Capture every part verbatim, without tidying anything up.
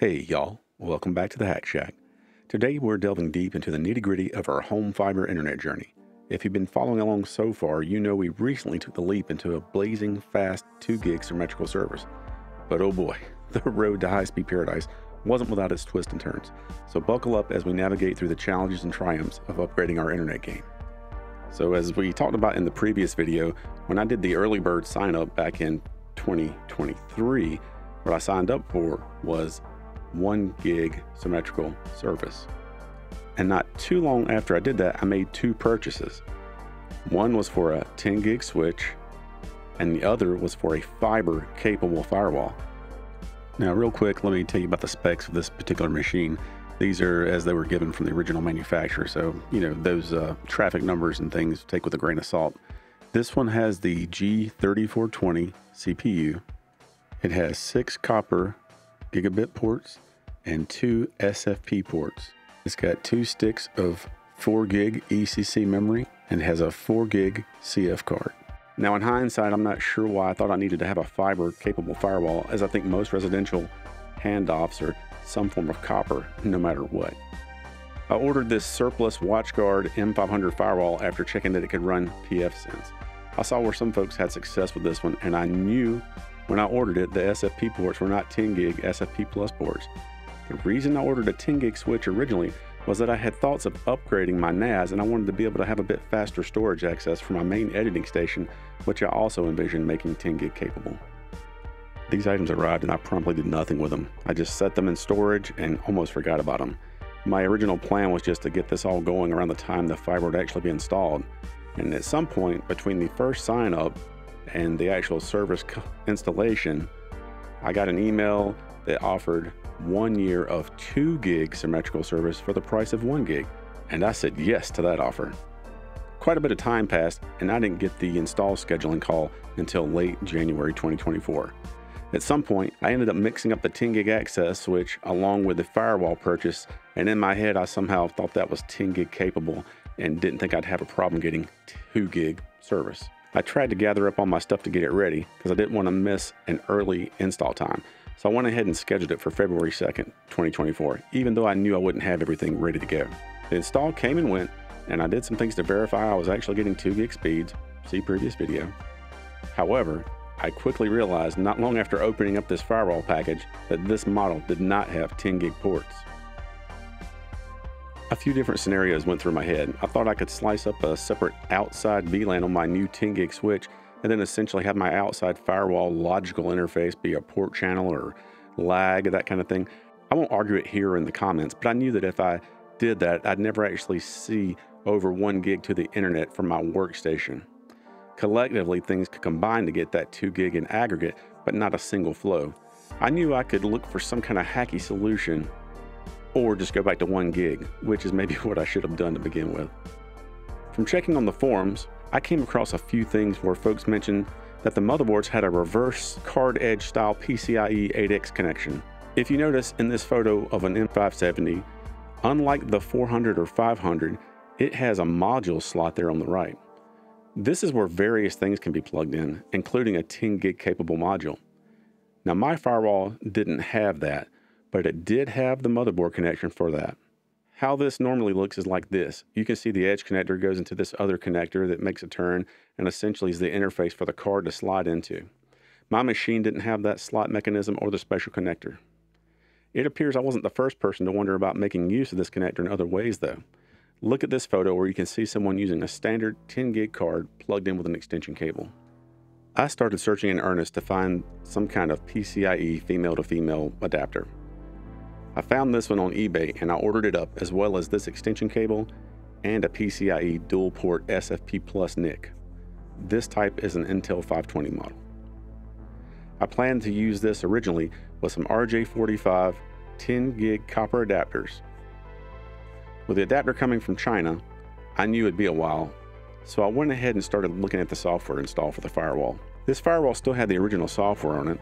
Hey y'all, welcome back to the Hack Shack. Today we're delving deep into the nitty-gritty of our home fiber internet journey. If you've been following along so far, you know we recently took the leap into a blazing fast two gig symmetrical service. But oh boy, the road to high-speed paradise wasn't without its twists and turns, so buckle up as we navigate through the challenges and triumphs of upgrading our internet game. So as we talked about in the previous video, when I did the early bird sign up back in twenty twenty-three, what I signed up for was one gig symmetrical service. And not too long after I did that, I made two purchases. One was for a ten gig switch and the other was for a fiber capable firewall. Now real quick, let me tell you about the specs of this particular machine. These are as they were given from the original manufacturer. So, you know, those uh, traffic numbers and things take with a grain of salt. This one has the G thirty-four twenty C P U. It has six copper gigabit ports and two S F P ports. It's got two sticks of four gig E C C memory and has a four gig C F card. Now in hindsight, I'm not sure why I thought I needed to have a fiber capable firewall, as I think most residential handoffs are some form of copper no matter what. I ordered this surplus WatchGuard M five hundred firewall after checking that it could run PFSense. I saw where some folks had success with this one, and I knew when I ordered it, the S F P ports were not ten gig S F P plus ports. The reason I ordered a ten gig switch originally was that I had thoughts of upgrading my N A S, and I wanted to be able to have a bit faster storage access for my main editing station, which I also envisioned making ten gig capable. These items arrived and I promptly did nothing with them. I just set them in storage and almost forgot about them. My original plan was just to get this all going around the time the fiber would actually be installed. And at some point between the first sign up and the actual service installation, I got an email that offered one year of two gig symmetrical service for the price of one gig. And I said yes to that offer. Quite a bit of time passed and I didn't get the install scheduling call until late January, twenty twenty-four. At some point, I ended up mixing up the ten gig access switch along with the firewall purchase. And in my head, I somehow thought that was ten gig capable and didn't think I'd have a problem getting two gig service. I tried to gather up all my stuff to get it ready because I didn't want to miss an early install time. So I went ahead and scheduled it for February second, twenty twenty-four, even though I knew I wouldn't have everything ready to go. The install came and went, and I did some things to verify I was actually getting two gig speeds, see previous video. However, I quickly realized not long after opening up this firewall package that this model did not have ten gig ports. A few different scenarios went through my head. I thought I could slice up a separate outside V LAN on my new ten gig switch and then essentially have my outside firewall logical interface be a port channel or lag, that kind of thing. I won't argue it here in the comments, but I knew that if I did that, I'd never actually see over one gig to the internet from my workstation. Collectively, things could combine to get that two gig in aggregate, but not a single flow. I knew I could look for some kind of hacky solution or just go back to one gig, which is maybe what I should have done to begin with. From checking on the forums, I came across a few things where folks mentioned that the motherboards had a reverse card edge style P C I E eight X connection. If you notice in this photo of an M five seventy, unlike the four hundred or five hundred, it has a module slot there on the right. This is where various things can be plugged in, including a ten gig capable module. Now my firewall didn't have that, but it did have the motherboard connection for that. How this normally looks is like this. You can see the edge connector goes into this other connector that makes a turn and essentially is the interface for the card to slide into. My machine didn't have that slot mechanism or the special connector. It appears I wasn't the first person to wonder about making use of this connector in other ways though. Look at this photo where you can see someone using a standard ten gig card plugged in with an extension cable. I started searching in earnest to find some kind of P C I E female to female adapter. I found this one on eBay and I ordered it up, as well as this extension cable and a P C I E dual port S F P plus N I C. This type is an Intel five twenty model. I planned to use this originally with some R J forty-five ten gig copper adapters. With the adapter coming from China, I knew it'd be a while, so I went ahead and started looking at the software install for the firewall. This firewall still had the original software on it.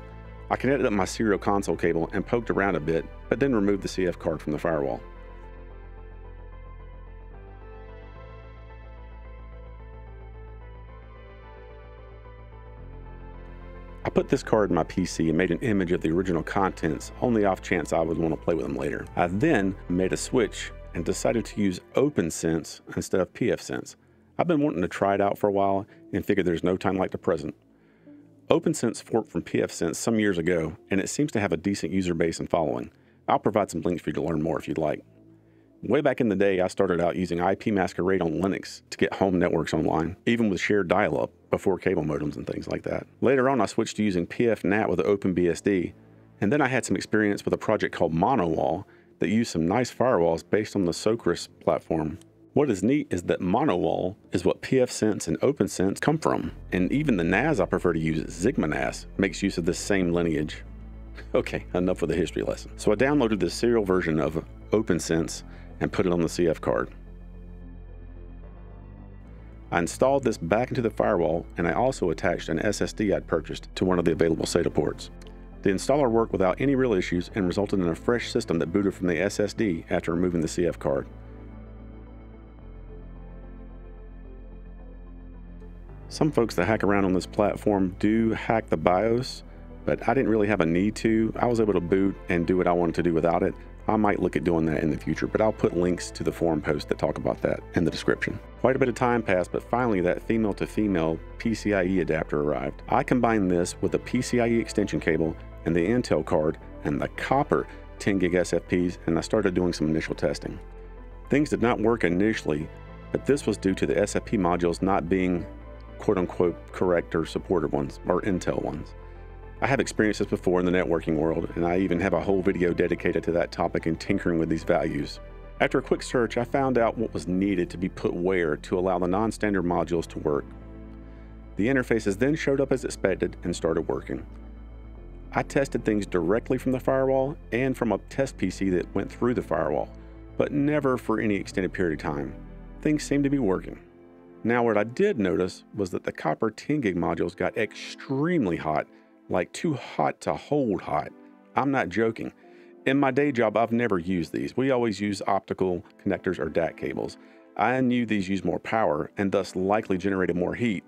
I connected up my serial console cable and poked around a bit, but then removed the C F card from the firewall. I put this card in my P C and made an image of the original contents on the off chance I would want to play with them later. I then made a switch and decided to use OpenSense instead of PFSense. I've been wanting to try it out for a while and figured there's no time like the present. OpenSense forked from PFSense some years ago, and it seems to have a decent user base and following. I'll provide some links for you to learn more if you'd like. Way back in the day, I started out using I P Masquerade on Linux to get home networks online, even with shared dial-up before cable modems and things like that. Later on, I switched to using P F N A T with OpenBSD, and then I had some experience with a project called m zero n zero wall that used some nice firewalls based on the Socris platform. What is neat is that m zero n zero wall is what PFSense and OpenSense come from, and even the N A S I prefer to use, Zigma N A S, makes use of this same lineage. Okay, enough with the history lesson. So I downloaded the serial version of OpenSense and put it on the C F card. I installed this back into the firewall, and I also attached an S S D I'd purchased to one of the available SATA ports. The installer worked without any real issues and resulted in a fresh system that booted from the S S D after removing the C F card. Some folks that hack around on this platform do hack the BIOS, but I didn't really have a need to. I was able to boot and do what I wanted to do without it. I might look at doing that in the future, but I'll put links to the forum posts that talk about that in the description. Quite a bit of time passed, but finally that female-to-female P C I E adapter arrived. I combined this with a P C I E extension cable and the Intel card and the copper ten gig S F Ps, and I started doing some initial testing. Things did not work initially, but this was due to the S F P modules not being quote-unquote correct or supported ones, or Intel ones. I have experienced this before in the networking world, and I even have a whole video dedicated to that topic and tinkering with these values. After a quick search, I found out what was needed to be put where to allow the non-standard modules to work. The interfaces then showed up as expected and started working. I tested things directly from the firewall and from a test P C that went through the firewall, but never for any extended period of time. Things seemed to be working. Now, what I did notice was that the copper ten gig modules got extremely hot, like too hot to hold hot. I'm not joking. In my day job, I've never used these. We always use optical connectors or D A C cables. I knew these used more power and thus likely generated more heat,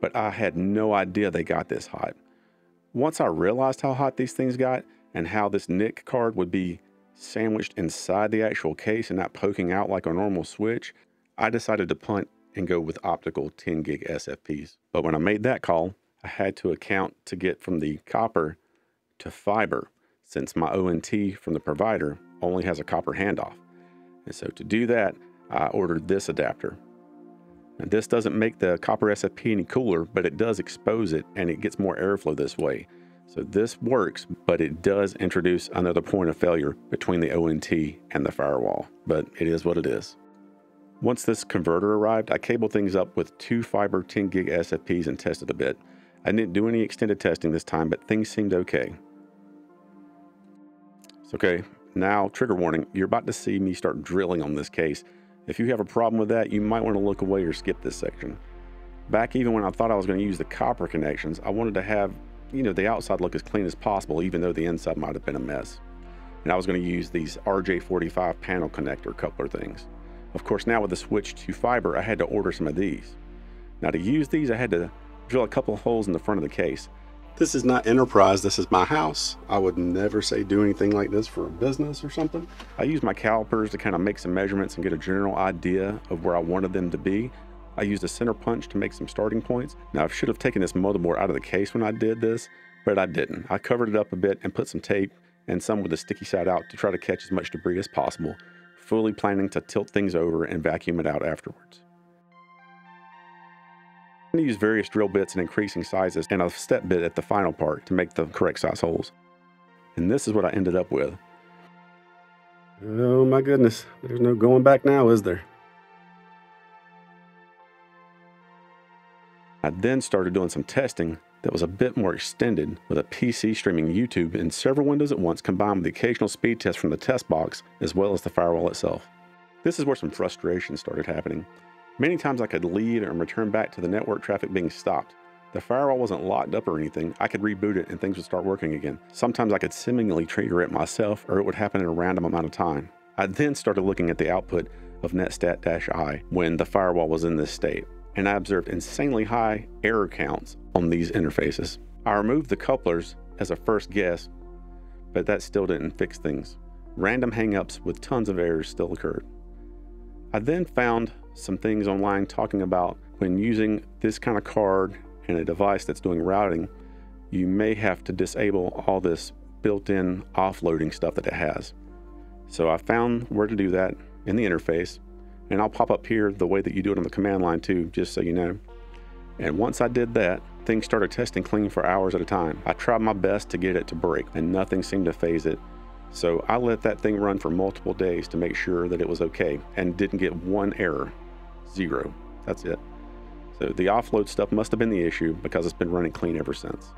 but I had no idea they got this hot. Once I realized how hot these things got and how this N I C card would be sandwiched inside the actual case and not poking out like a normal switch, I decided to punt and go with optical ten gig S F Ps. But when I made that call, I had to account to get from the copper to fiber, since my O N T from the provider only has a copper handoff. And so to do that, I ordered this adapter. And this doesn't make the copper S F P any cooler, but it does expose it and it gets more airflow this way. So this works, but it does introduce another point of failure between the O N T and the firewall, but it is what it is. Once this converter arrived, I cabled things up with two fiber ten gig S F Ps and tested a bit. I didn't do any extended testing this time, but things seemed okay. It's okay, now trigger warning, you're about to see me start drilling on this case. If you have a problem with that, you might want to look away or skip this section. Back even when I thought I was going to use the copper connections, I wanted to have, you know, the outside look as clean as possible, even though the inside might have been a mess. And I was going to use these R J forty-five panel connector coupler things. Of course, now with the switch to fiber, I had to order some of these. Now to use these, I had to drill a couple of holes in the front of the case. This is not enterprise, this is my house. I would never say do anything like this for a business or something. I used my calipers to kind of make some measurements and get a general idea of where I wanted them to be. I used a center punch to make some starting points. Now I should have taken this motherboard out of the case when I did this, but I didn't. I covered it up a bit and put some tape and some with the sticky side out to try to catch as much debris as possible, fully planning to tilt things over and vacuum it out afterwards. I'm going to use various drill bits in increasing sizes and a step bit at the final part to make the correct size holes. And this is what I ended up with. Oh my goodness, there's no going back now, is there? I then started doing some testing that was a bit more extended with a P C streaming YouTube in several windows at once, combined with the occasional speed test from the test box as well as the firewall itself. This is where some frustration started happening. Many times I could leave and return back to the network traffic being stopped. The firewall wasn't locked up or anything. I could reboot it and things would start working again. Sometimes I could seemingly trigger it myself, or it would happen in a random amount of time. I then started looking at the output of netstat I when the firewall was in this state, and I observed insanely high error counts on these interfaces. I removed the couplers as a first guess, but that still didn't fix things. Random hangups with tons of errors still occurred. I then found some things online talking about when using this kind of card and a device that's doing routing, you may have to disable all this built-in offloading stuff that it has. So I found where to do that in the interface, and I'll pop up here the way that you do it on the command line too, just so you know. And once I did that, things started testing clean for hours at a time. I tried my best to get it to break, and nothing seemed to phase it. So I let that thing run for multiple days to make sure that it was okay and didn't get one error, zero. That's it. So the offload stuff must have been the issue because it's been running clean ever since.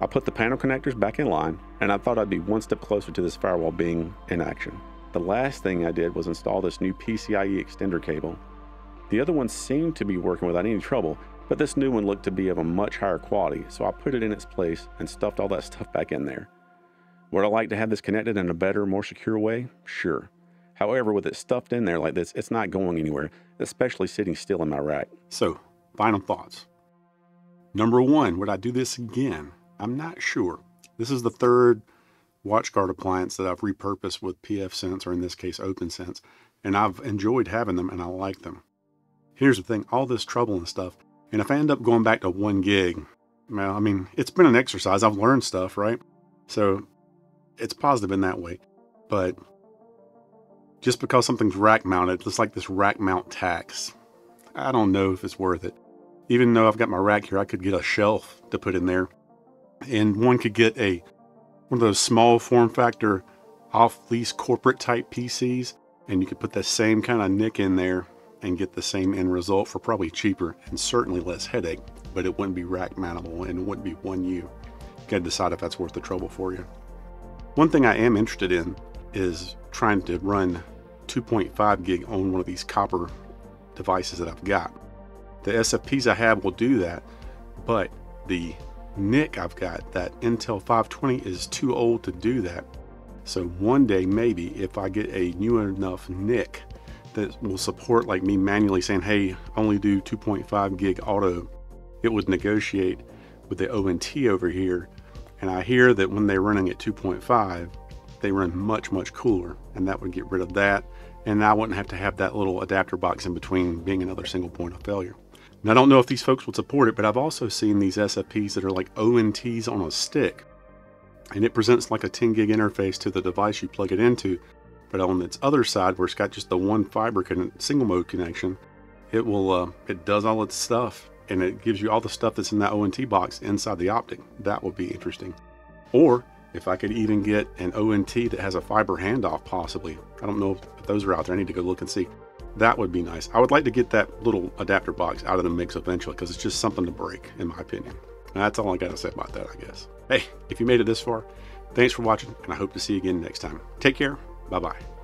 I put the panel connectors back in line, and I thought I'd be one step closer to this firewall being in action. The last thing I did was install this new P C I E extender cable. The other one seemed to be working without any trouble, but this new one looked to be of a much higher quality, so I put it in its place and stuffed all that stuff back in there. Would I like to have this connected in a better, more secure way? Sure. However, with it stuffed in there like this, it's not going anywhere, especially sitting still in my rack. So, final thoughts. Number one, would I do this again? I'm not sure. This is the third WatchGuard appliance that I've repurposed with PFSense, or in this case, OpenSense, and I've enjoyed having them and I like them. Here's the thing, all this trouble and stuff, and if I end up going back to one gig, well, I mean, it's been an exercise. I've learned stuff, right? So, it's positive in that way, but just because something's rack mounted, just like this rack mount tax, I don't know if it's worth it. Even though I've got my rack here, I could get a shelf to put in there, and one could get a one of those small form factor off-lease corporate type P Cs, and you could put the same kind of nick in there and get the same end result for probably cheaper and certainly less headache, but it wouldn't be rack mountable and it wouldn't be one U. You gotta decide if that's worth the trouble for you. One thing I am interested in is trying to run two point five gig on one of these copper devices that I've got. The S F Ps I have will do that, but the N I C I've got, that Intel five twenty, is too old to do that. So one day, maybe, if I get a new enough N I C that will support like me manually saying, hey, only do two point five gig auto, it would negotiate with the O N T over here. And I hear that when they're running at two point five, they run much, much cooler, and that would get rid of that. And I wouldn't have to have that little adapter box in between being another single point of failure. Now, I don't know if these folks would support it, but I've also seen these S F Ps that are like O N Ts on a stick, and it presents like a ten gig interface to the device you plug it into. But on its other side, where it's got just the one fiber single mode connection, it will, uh, it does all its stuff, and it gives you all the stuff that's in that O N T box inside the optic. That would be interesting. Or if I could even get an O N T that has a fiber handoff, possibly. I don't know if those are out there. I need to go look and see. That would be nice. I would like to get that little adapter box out of the mix eventually, because it's just something to break, in my opinion. And that's all I got to say about that, I guess. Hey, if you made it this far, thanks for watching, and I hope to see you again next time. Take care. Bye-bye.